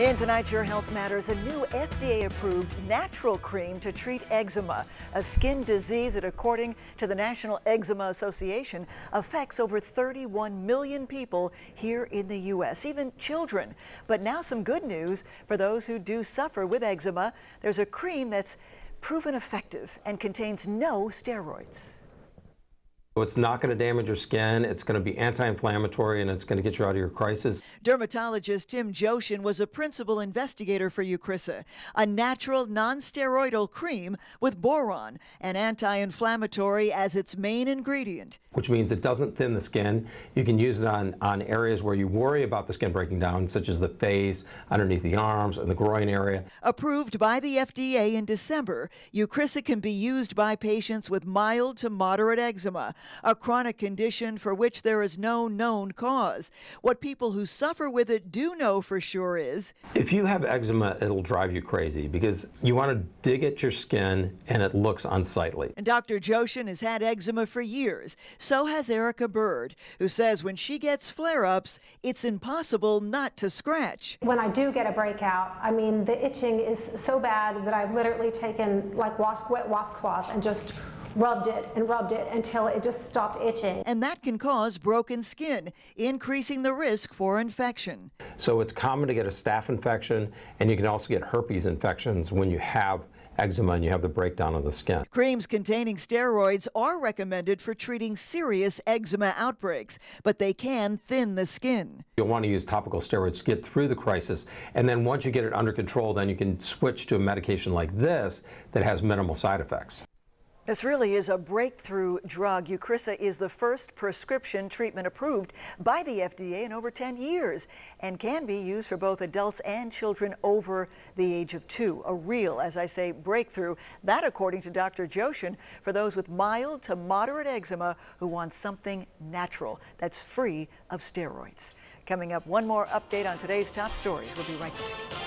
In tonight's Your Health Matters, a new FDA-approved natural cream to treat eczema, a skin disease that, according to the National Eczema Association, affects over 31 million people here in the U.S., even children. But now some good news for those who do suffer with eczema. There's a cream that's proven effective and contains no steroids. So it's not going to damage your skin, it's going to be anti-inflammatory, and it's going to get you out of your crisis. Dermatologist Tim Jochen was a principal investigator for Eucrisa, a natural non-steroidal cream with boron, an anti-inflammatory, as its main ingredient. Which means it doesn't thin the skin. You can use it on areas where you worry about the skin breaking down, such as the face, underneath the arms, and the groin area. Approved by the FDA in December, Eucrisa can be used by patients with mild to moderate eczema, a chronic condition for which there is no known cause. What people who suffer with it do know for sure is, if you have eczema, it'll drive you crazy because you want to dig at your skin and it looks unsightly. And Dr. Jochen has had eczema for years. So has Erica Bird, who says when she gets flare-ups, it's impossible not to scratch. When I do get a breakout, I mean, the itching is so bad that I've literally taken like wet washcloth and just rubbed it until it just stopped itching. And that can cause broken skin, increasing the risk for infection. So it's common to get a staph infection, and you can also get herpes infections when you have eczema and you have the breakdown of the skin. Creams containing steroids are recommended for treating serious eczema outbreaks, but they can thin the skin. You'll want to use topical steroids to get through the crisis, and then once you get it under control, then you can switch to a medication like this that has minimal side effects. This really is a breakthrough drug. Eucrisa is the first prescription treatment approved by the FDA in over 10 years and can be used for both adults and children over the age of 2. A real, as I say, breakthrough. That, according to Dr. Jochen, for those with mild to moderate eczema who want something natural that's free of steroids. Coming up, one more update on today's top stories. We'll be right back.